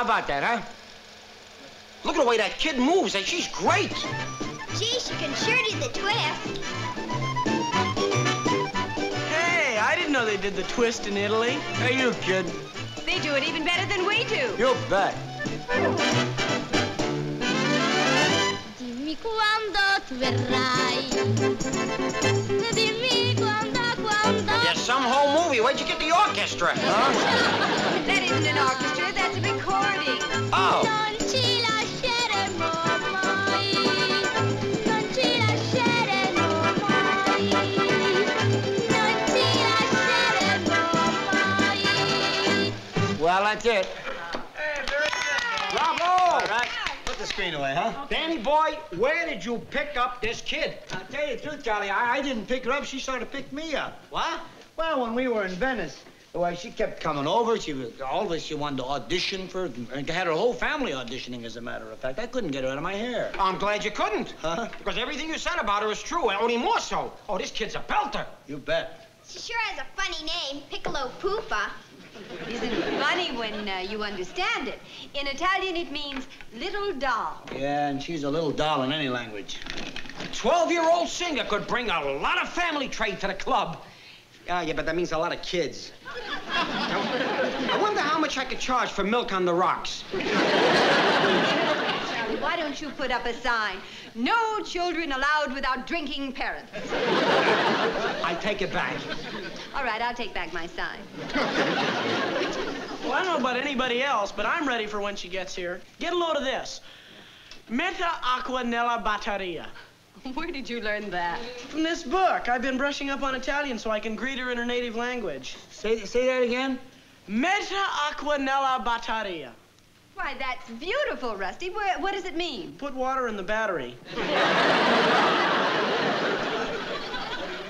How about that, huh? Look at the way that kid moves, and she's great. Gee, she can sure do the twist. Hey, I didn't know they did the twist in Italy. Hey, you kid. They do it even better than we do. You bet. Dimmi quando tu verrai. Dimmi quando. Yeah, some whole movie. Where'd you get the orchestra? Huh? That isn't an orchestra. That's a recording. Oh. Non ci lasceremo mai. Non ci lasceremo mai. Non ci lasceremo mai. Well, that's it. The screen away, huh? Okay. Danny boy, where did you pick up this kid? I'll tell you the truth, Charlie. I didn't pick her up. She sort of picked me up. What? Well, when we were in Venice, well, she kept coming over. She was always, she wanted to audition for, and had her whole family auditioning, as a matter of fact. I couldn't get her out of my hair. I'm glad you couldn't. Huh? Because everything you said about her is true, and only more so. Oh, this kid's a belter. You bet. She sure has a funny name, Piccola Pupa. Isn't it funny when you understand it? In Italian, it means little doll. Yeah, and she's a little doll in any language. A 12-year-old singer could bring a lot of family trade to the club. Yeah, but that means a lot of kids. I wonder how much I could charge for milk on the rocks. Why don't you put up a sign? No children allowed without drinking parents. I take it back. All right, I'll take back my sign. Well, I don't know about anybody else, but I'm ready for when she gets here. Get a load of this. Metta acqua nella batteria. Where did you learn that? From this book. I've been brushing up on Italian so I can greet her in her native language. Say that again? Metta acqua nella batteria. Why, that's beautiful, Rusty. What does it mean? Put water in the battery.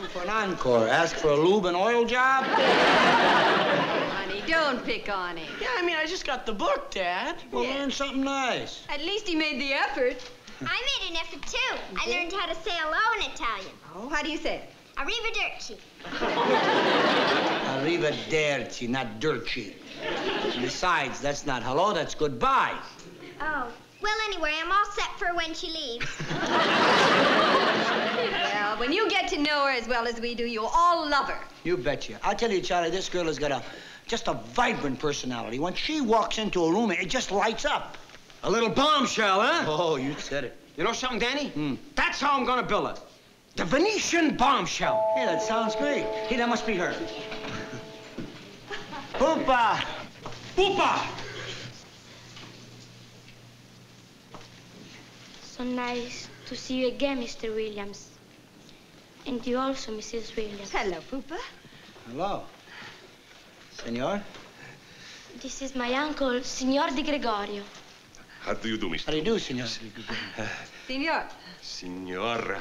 For an encore, ask for a lube and oil job? Honey, don't pick on him. Yeah, I mean, I just got the book, Dad. Well, yeah. Learn something nice. At least he made the effort. I made an effort, too. I learned how to say hello in Italian. Oh, how do you say it? Arrivederci. Arrivederci, not dirty. Besides, that's not hello, that's goodbye. Oh. Well, anyway, I'm all set for when she leaves. Well, when you get to know her as well as we do, you'll all love her. You betcha. I'll tell you, Charlie, this girl has got just a vibrant personality. When she walks into a room, it just lights up. A little bombshell, huh? Oh, you said it. You know something, Danny? Mm. That's how I'm gonna build her. The Venetian bombshell. Hey, that sounds great. Hey, that must be her. Pupa! Pupa! So nice to see you again, Mr. Williams. And you also, Mrs. Williams. Hello, Pupa. Hello. Senor? This is my uncle, Signor Di Gregorio. How do you do, Mr. How do you do, Signor? Signor. Signora.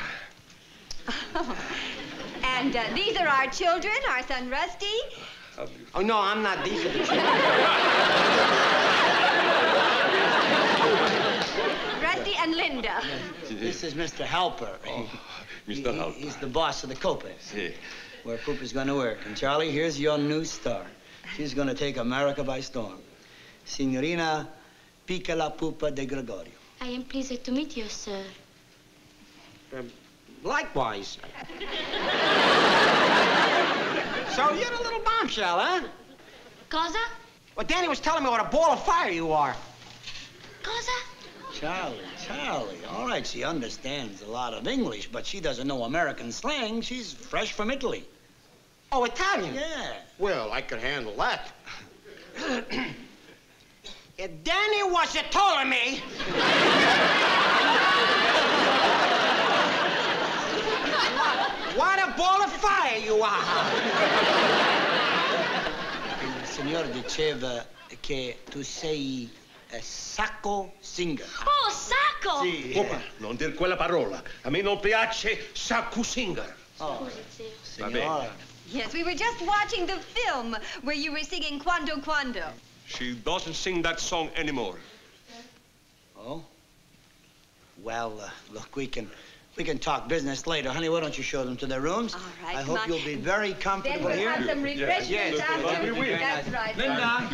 Oh. And these are our children, our son Rusty. Oh, no, I'm not. These are the children. Rusty and Linda. This is Mr. Helper. Oh, Mr. Helper. He's the boss of the Copa. Si. Where Pupa's going to work. And, Charlie, here's your new star. She's going to take America by storm. Signorina Piccola Pupa de Gregorio. I am pleased to meet you, sir. Likewise. So you're a little bombshell, huh? Cosa? Well, Danny was telling me what a ball of fire you are. Cosa? Charlie. All right, she understands a lot of English, but she doesn't know American slang. She's fresh from Italy. Oh, Italian? Yeah. Well, I could handle that. If Danny was a Ptolemy... What a ball of fire you are! Il signor diceva che tu sei un sacco singer. Oh, sacco! Sì, non dir quella parola. A me non piace sacco singer. Oh, signora. Yes, we were just watching the film where you were singing Quando. She doesn't sing that song anymore. Oh? Well, look, we can... We can talk business later. Honey, why don't you show them to their rooms? All right, I hope you'll be very comfortable here. Then we'll have some refreshments after. That's right. Linda,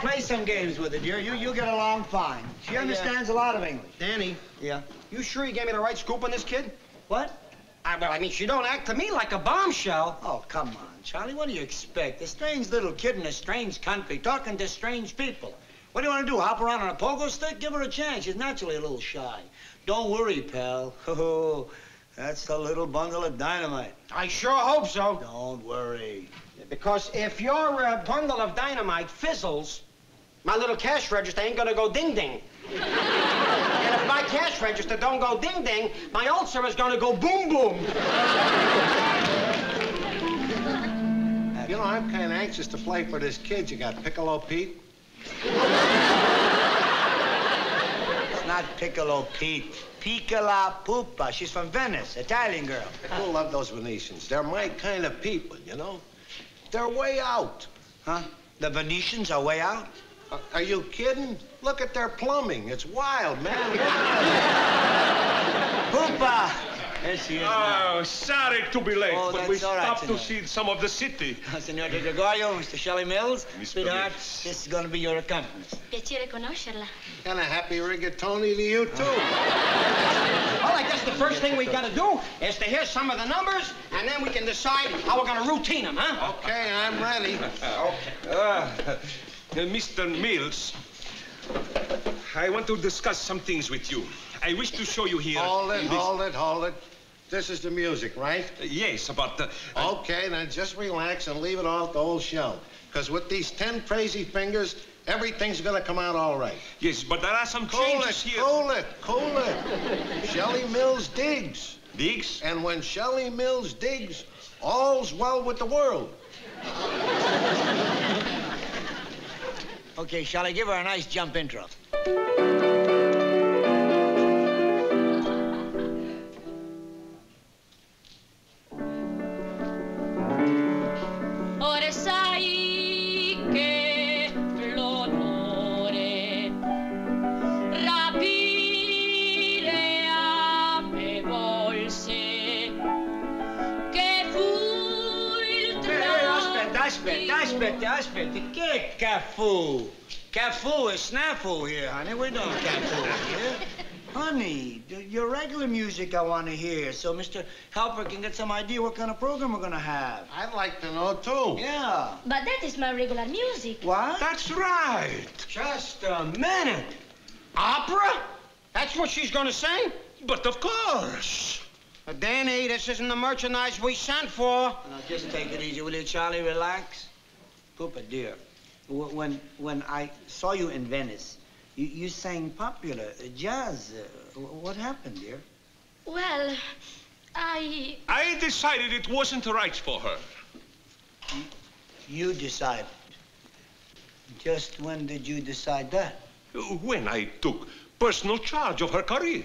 play some games with her, dear. You get along fine. She understands a lot of English. Danny? Yeah? You sure you gave me the right scoop on this kid? What? I mean, she don't act to me like a bombshell. Oh, come on, Charlie. What do you expect? A strange little kid in a strange country talking to strange people. What do you want to do, hop around on a pogo stick? Give her a chance. She's naturally a little shy. Don't worry, pal. Oh, that's a little bundle of dynamite. I sure hope so. Don't worry. Because if your bundle of dynamite fizzles, my little cash register ain't gonna go ding-ding. And if my cash register don't go ding-ding, my ulcer is gonna go boom-boom. You know, I'm kind of anxious to play for this kid. You got Piccolo Pete? It's not Piccolo Pete. Piccola Pupa. She's from Venice, Italian girl. I love those Venetians. They're my kind of people, you know? They're way out. Huh? The Venetians are way out? Are you kidding? Look at their plumbing. It's wild, man. Pupa! There she is. Oh, sorry to be late, but we stopped to see some of the city. Signor Di Gregorio, Mr. Shelley Mills, sweetheart, this is going to be your accompanist. Piacere conoscerla. And a happy rigatoni to you, too. Well, I guess the first thing we got to do is to hear some of the numbers, and then we can decide how we're going to routine them, huh? Okay, I'm ready. Okay. Mr. Mills, I want to discuss some things with you. I wish to show you here... Hold it. This is the music, right? Yes, but... Okay, then just relax and leave it off the whole show. Because with these 10 crazy fingers, everything's gonna come out all right. Yes, but there are some changes here. Cool it. Shelley Mills digs. Digs? And when Shelley Mills digs, all's well with the world. Okay, shall I give her a nice jump intro? Aspetta, che Cafu? Cafu is snafu here, honey. We're doing Cafu here. Honey, your regular music I want to hear, so Mr. Helper can get some idea what kind of program we're going to have. I'd like to know, too. Yeah. But that is my regular music. What? That's right. Just a minute. Opera? That's what she's going to sing? But of course. Danny, this isn't the merchandise we sent for. Now, just take it easy, will you, Charlie? Relax. Pupa, dear, when I saw you in Venice, you sang popular jazz. What happened, dear? Well, I decided it wasn't right for her. You decided? Just when did you decide that? When I took personal charge of her career.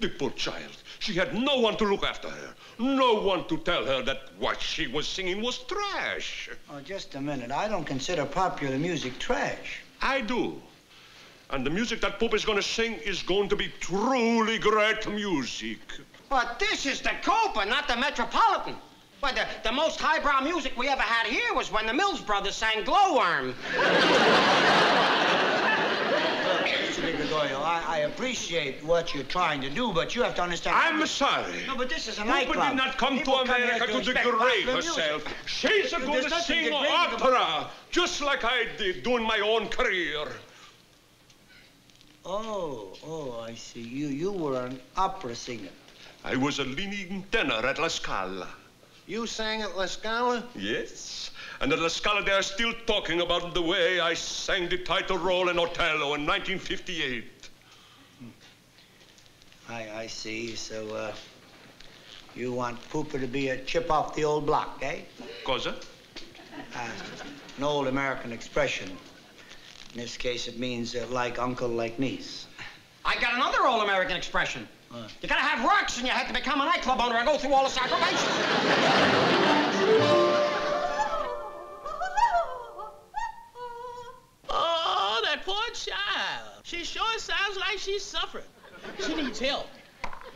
The poor child. She had no one to look after her. No one to tell her that what she was singing was trash. Oh, just a minute. I don't consider popular music trash. I do. And the music that Pupa is going to sing is going to be truly great music. But this is the Copa, not the Metropolitan. Why, the most highbrow music we ever had here was when the Mills brothers sang Glowworm. I appreciate what you're trying to do, but you have to understand... I'm sorry. No, but this is a nightclub. Pupa did not come to America to degrade herself. She's going to sing opera, just like I did during my own career. Oh, I see. You were an opera singer. I was a leading tenor at La Scala. You sang at La Scala? Yes. And at La Scala, they are still talking about the way I sang the title role in Otello in 1958. I see. So, you want Pupa to be a chip off the old block, eh? Cosa? An old American expression. In this case, it means like uncle, like niece. I got another old American expression. You gotta have rocks in your head to become a nightclub owner and go through all the sacrifices. Oh, that poor child. She sure sounds like she's suffering. She needs help.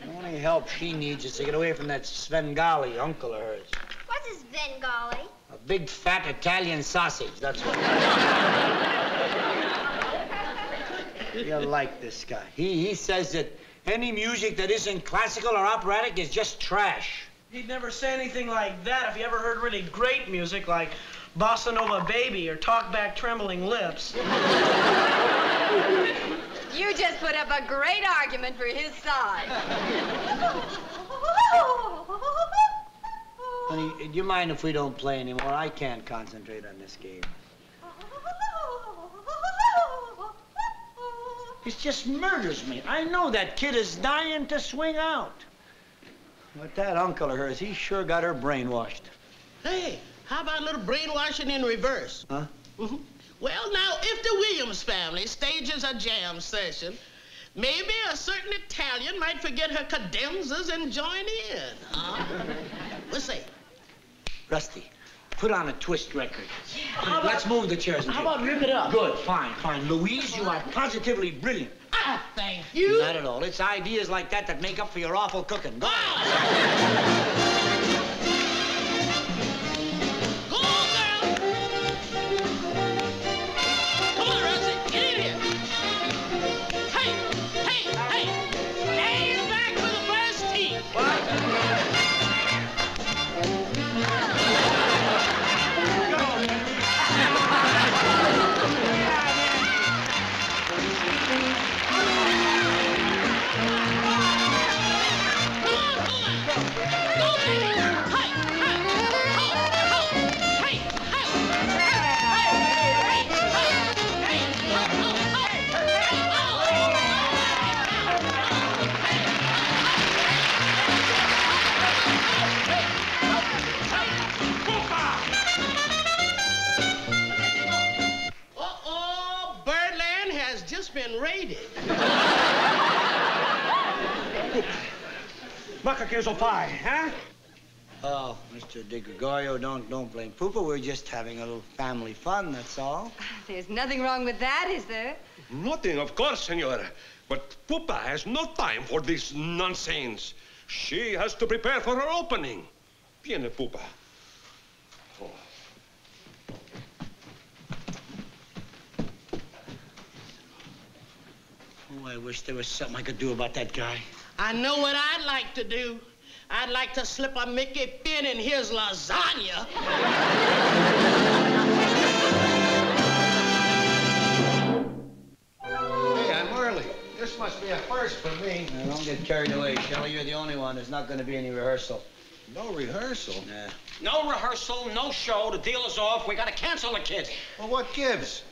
The only help she needs is to get away from that Svengali uncle of hers. What's a Svengali? A big, fat Italian sausage, that's what. You'll like this guy. He says that any music that isn't classical or operatic is just trash. He'd never say anything like that if you ever heard really great music like Bossa Nova Baby or Talk Back Trembling Lips. You just put up a great argument for his side. Honey, do you mind if we don't play anymore? I can't concentrate on this game. It just murders me. I know that kid is dying to swing out. But that uncle of hers, he sure got her brainwashed. Hey, how about a little brainwashing in reverse? Huh? Mm-hmm. Well, now, if the Williams family stages a jam session, maybe a certain Italian might forget her cadenzas and join in, huh? Let's see. Rusty, put on a twist record. Yeah. Let's move the chairs. How about rip it up? Good, fine, fine. Louise, you are positively brilliant. Ah, thank you. Not at all. It's ideas like that that make up for your awful cooking. Go on. Muckakizzle pie, huh? Oh, Mr. Di Gregorio, don't blame Pupa. We're just having a little family fun, that's all. There's nothing wrong with that, is there? Nothing, of course, senora. But Pupa has no time for this nonsense. She has to prepare for her opening. Viene, Pupa. Oh. Oh, I wish there was something I could do about that guy. I know what I'd like to do. I'd like to slip a Mickey pin in his lasagna. Hey, I'm early. This must be a first for me. Now, don't get carried away, Shelley. You're the only one. There's not going to be any rehearsal. No rehearsal? Nah. No rehearsal, no show. The deal is off. We got to cancel the kid. Well, what gives?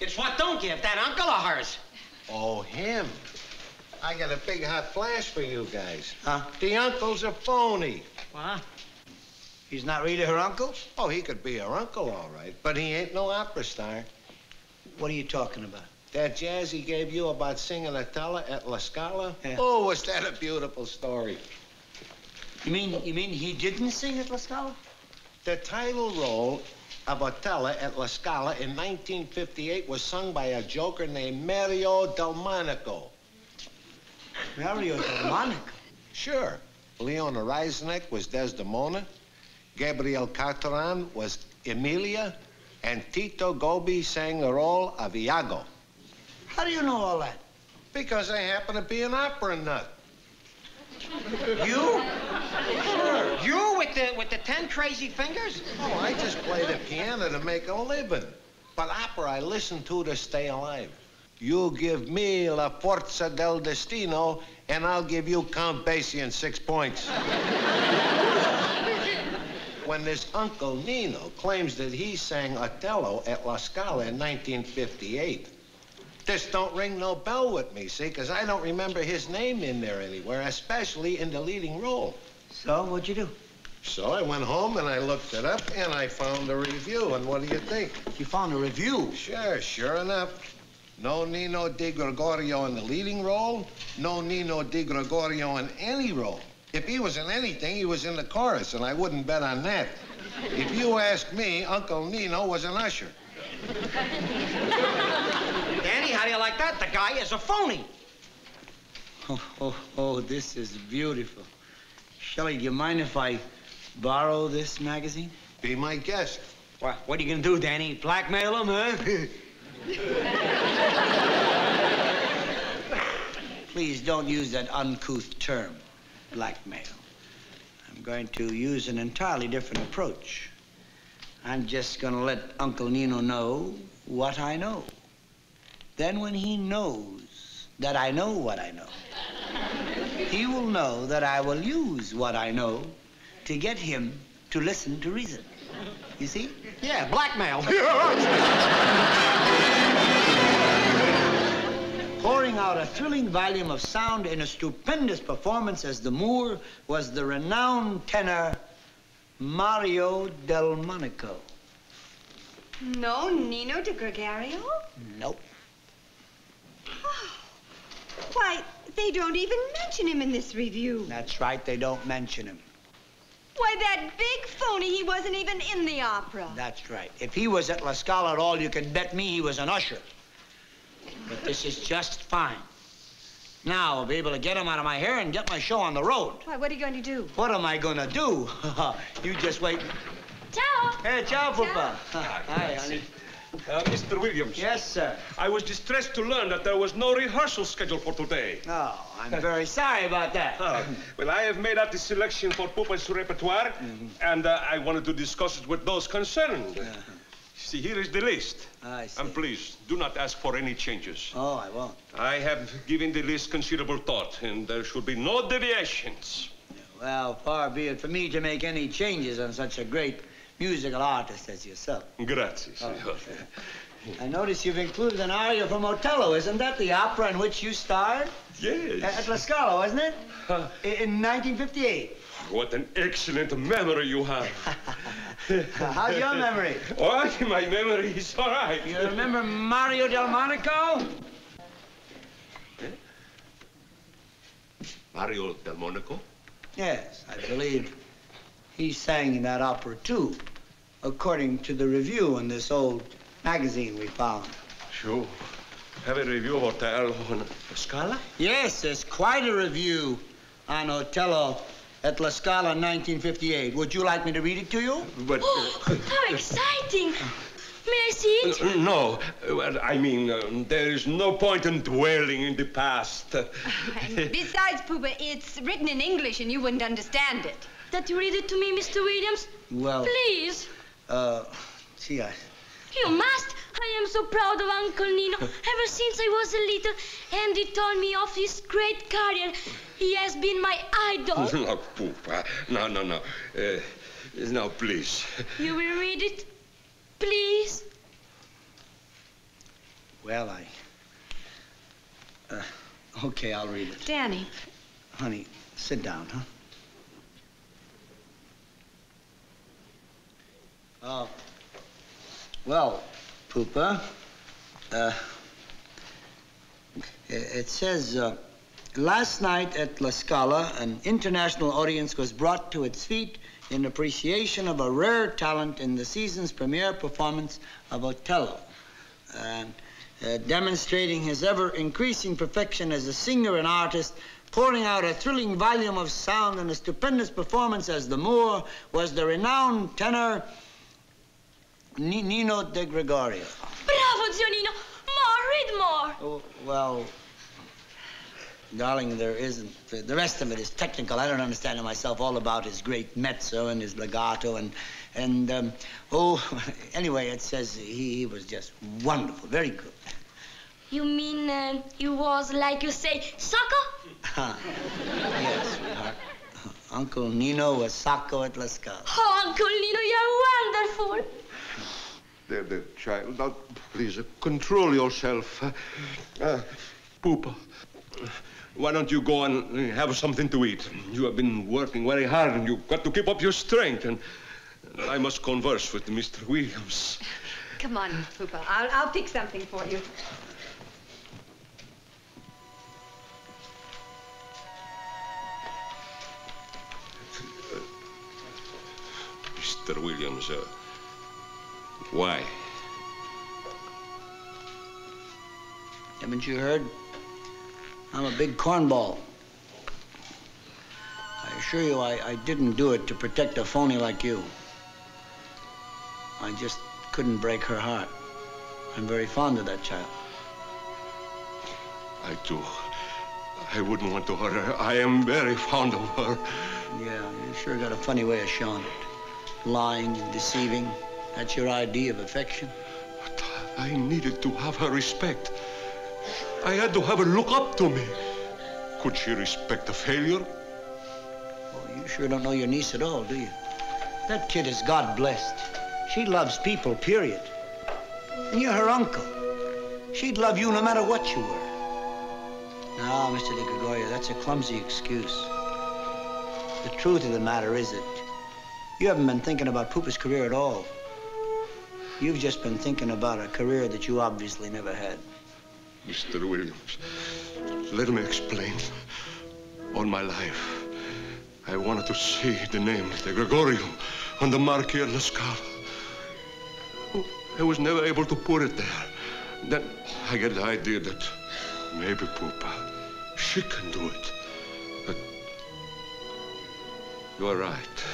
It's what don't give. That uncle of hers. Oh, him. I got a big hot flash for you guys. Huh? The uncle's a phony. What? He's not really her uncle? Oh, he could be her uncle, all right, but he ain't no opera star. What are you talking about? That jazz he gave you about singing Otello at La Scala? Yeah. Oh, was that a beautiful story. You mean he didn't sing at La Scala? The title role of Otello at La Scala in 1958 was sung by a joker named Mario Del Monaco. Mario Del Monaco? Sure. Leona Reisnick was Desdemona, Gabriel Carteran was Emilia, and Tito Gobi sang the role of Iago. How do you know all that? Because I happen to be an opera nut. You? Sure. You with the 10 crazy fingers? Oh, I just play the piano to make a living. But opera I listen to stay alive. You give me La Forza del Destino, and I'll give you Count Basie 6 points. When this Uncle Nino claims that he sang Otello at La Scala in 1958, this don't ring no bell with me, see, because I don't remember his name in there anywhere, especially in the leading role. So, what'd you do? So I went home and I looked it up and I found a review, and what do you think? You found a review? Sure, sure enough. No Nino Di Gregorio in the leading role, no Nino Di Gregorio in any role. If he was in anything, he was in the chorus, and I wouldn't bet on that. If you ask me, Uncle Nino was an usher. Danny, how do you like that? The guy is a phony. Oh, this is beautiful. Shelley, do you mind if I borrow this magazine? Be my guest. What are you going to do, Danny? Blackmail him, huh? Please don't use that uncouth term, blackmail. I'm going to use an entirely different approach. I'm just going to let Uncle Nino know what I know. Then when he knows that I know what I know, he will know that I will use what I know to get him to listen to reason. You see? Yeah, blackmail. Pouring out a thrilling volume of sound in a stupendous performance as the Moor was the renowned tenor Mario Del Monaco. No Nino Di Gregorio? Nope. Oh. Why, they don't even mention him in this review. That's right, they don't mention him. Why, that big phony, he wasn't even in the opera. That's right. If he was at La Scala at all, you can bet me he was an usher. But this is just fine. Now I'll be able to get him out of my hair and get my show on the road. Why, what are you going to do? What am I going to do? You just wait. Ciao. Hey, ciao, Pupa. Hi, honey. Mr. Williams. Yes, sir. I was distressed to learn that there was no rehearsal scheduled for today. Oh, I'm very sorry about that. Oh. Well, I have made out the selection for Pupa's repertoire, and I wanted to discuss it with those concerned. See, here is the list. I see. And please, do not ask for any changes. Oh, I won't. I have given the list considerable thought, and there should be no deviations. Well, far be it for me to make any changes on such a great musical artist as yourself. Grazie, signor. I notice you've included an aria from Otello. Isn't that the opera in which you starred? Yes. At La Scala, wasn't it? In 1958. What an excellent memory you have. How's your memory? Oh, my memory is all right. You remember Mario Del Monaco? Mario Del Monaco? Yes, I believe he sang in that opera, too, according to the review in this old magazine we found. Sure. Have a review of Otello on La Scala? Yes, there's quite a review on Otello at La Scala in 1958. Would you like me to read it to you? But... Oh, how exciting! May I see it? No. Well, I mean, there is no point in dwelling in the past. And besides, Pupa, it's written in English and you wouldn't understand it. That you read it to me, Mr. Williams? Well... Please. See, I... You must. I am so proud of Uncle Nino. Ever since I was a little, Andy told me of his great career. He has been my idol. No, Pupa. No, no, no. Now, please. You will read it? Please? Well, I... okay, I'll read it. Danny. Honey, sit down, huh? Well, Pupa, it says, last night at La Scala, an international audience was brought to its feet in appreciation of a rare talent in the season's premiere performance of Otello, and demonstrating his ever-increasing perfection as a singer and artist, pouring out a thrilling volume of sound and a stupendous performance as the Moor was the renowned tenor Nino Di Gregorio. Bravo, Zio Nino! More, read more! Oh, well, darling, there isn't. The rest of it is technical. I don't understand it myself, all about his great mezzo and his legato and anyway, it says he was just wonderful, very good. You mean he was, like you say, Sacco? Yes, sweetheart. Uncle Nino was Sacco at La Scala. Oh, Uncle Nino, you're wonderful! There, there, child. Now, please, control yourself. Pupa, why don't you go and have something to eat? You have been working very hard, and you've got to keep up your strength. And I must converse with Mr. Williams. Come on, Pupa. I'll pick something for you. Mr. Williams, why? Haven't you heard? I'm a big cornball. I assure you, I didn't do it to protect a phony like you. I just couldn't break her heart. I'm very fond of that child. I too. I wouldn't want to hurt her. I am very fond of her. Yeah, you sure got a funny way of showing it. Lying and deceiving. That's your idea of affection? But I needed to have her respect. I had to have her look up to me. Could she respect a failure? Well, you sure don't know your niece at all, do you? That kid is God-blessed. She loves people, period. And you're her uncle. She'd love you no matter what you were. No, Mr. Di Gregorio, that's a clumsy excuse. The truth of the matter is that you haven't been thinking about Pupa's career at all. You've just been thinking about a career that you obviously never had. Mr. Williams, let me explain. All my life, I wanted to see the name Di Gregorio on the marquee at La Scala. I was never able to put it there. Then I get the idea that maybe Pupa, she can do it. But you are right.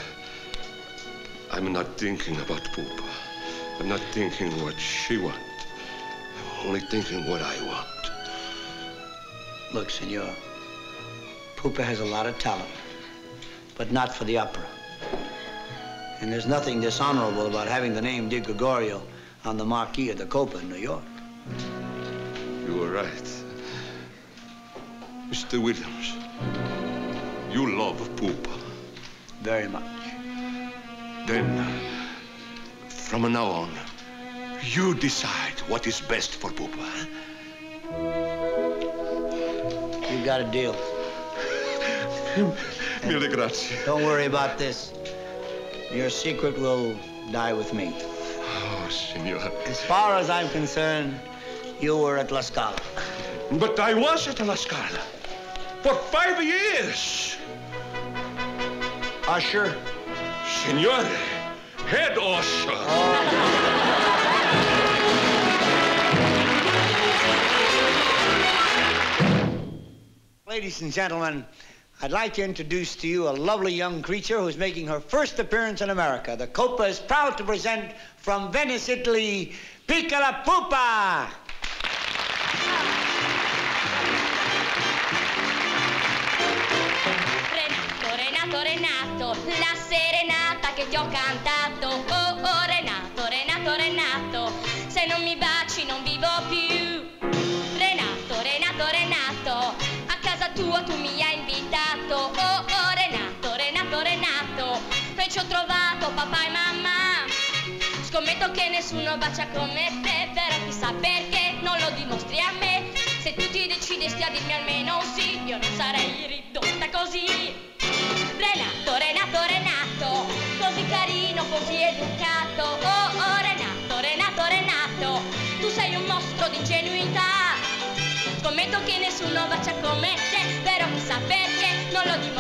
I'm not thinking about Pupa. I'm not thinking what she wants. I'm only thinking what I want. Look, senor, Pupa has a lot of talent, but not for the opera. And there's nothing dishonorable about having the name Di Gregorio on the marquee of the Copa in New York. You were right. Mr. Williams, you love Pupa. Very much. Then, from now on, you decide what is best for Pupa. You've got a deal. Mille grazie. Don't worry about this. Your secret will die with me. Oh, senor. As far as I'm concerned, you were at La Scala. But I was at La Scala. For 5 years. Usher? Signore, head usher. Oh. Ladies and gentlemen, I'd like to introduce to you a lovely young creature who's making her first appearance in America. The Copa is proud to present from Venice, Italy, Piccola Pupa. Renato, la serenata che ti ho cantato. Oh, oh, Renato, Renato, Renato, se non mi baci non vivo più. Renato, Renato, Renato, a casa tua tu mi hai invitato. Oh, oh, Renato, Renato, Renato, poi ci ho trovato papà e mamma. Scommetto che nessuno bacia come te, però chissà perché non lo dimostri a me. Se tu ti decidesti a dirmi almeno sì, io non sarei ridotta così. Renato, Renato, Renato, così carino, così educato. Oh, oh, Renato, Renato, Renato, tu sei un mostro di ingenuità. Scommetto che nessuno bacia come te, però chissà perché non lo dimostra.